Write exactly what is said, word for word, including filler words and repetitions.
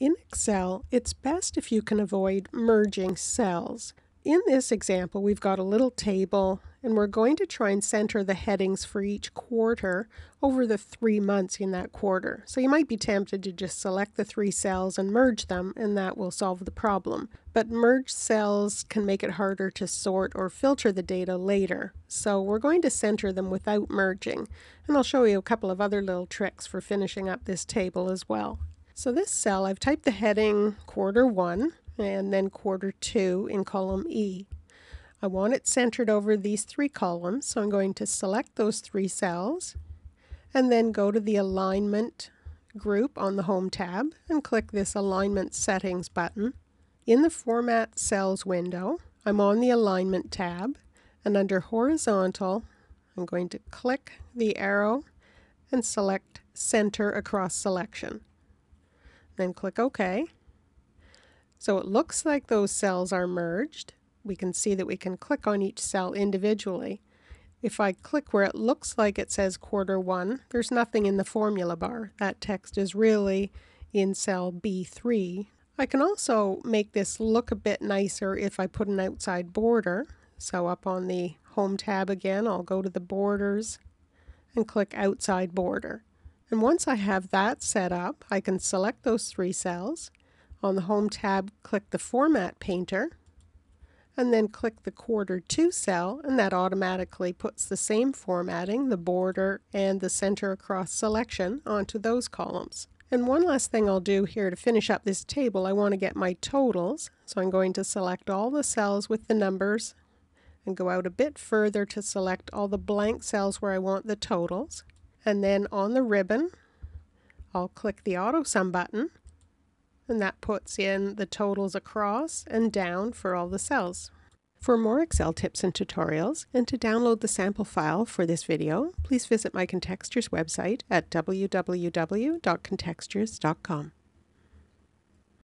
In Excel, it's best if you can avoid merging cells. In this example, we've got a little table, and we're going to try and center the headings for each quarter over the three months in that quarter. So you might be tempted to just select the three cells and merge them, and that will solve the problem. But merged cells can make it harder to sort or filter the data later. So we're going to center them without merging. And I'll show you a couple of other little tricks for finishing up this table as well. So this cell, I've typed the heading quarter one, and then quarter two in column E. I want it centered over these three columns, so I'm going to select those three cells and then go to the alignment group on the Home tab and click this Alignment Settings button. In the Format Cells window, I'm on the Alignment tab, and under Horizontal, I'm going to click the arrow and select Center Across Selection. Then click OK. So it looks like those cells are merged. We can see that we can click on each cell individually. If I click where it looks like it says quarter one, there's nothing in the formula bar. That text is really in cell B three. I can also make this look a bit nicer if I put an outside border. So up on the Home tab again, I'll go to the Borders and click Outside Border. And once I have that set up, I can select those three cells. On the Home tab, click the Format Painter, and then click the Quarter two cell, and that automatically puts the same formatting, the border and the center across selection, onto those columns. And one last thing I'll do here to finish up this table, I want to get my totals, so I'm going to select all the cells with the numbers and go out a bit further to select all the blank cells where I want the totals. And then on the ribbon, I'll click the Auto Sum button, and that puts in the totals across and down for all the cells. For more Excel tips and tutorials, and to download the sample file for this video, please visit my Contextures website at w w w dot contextures dot com.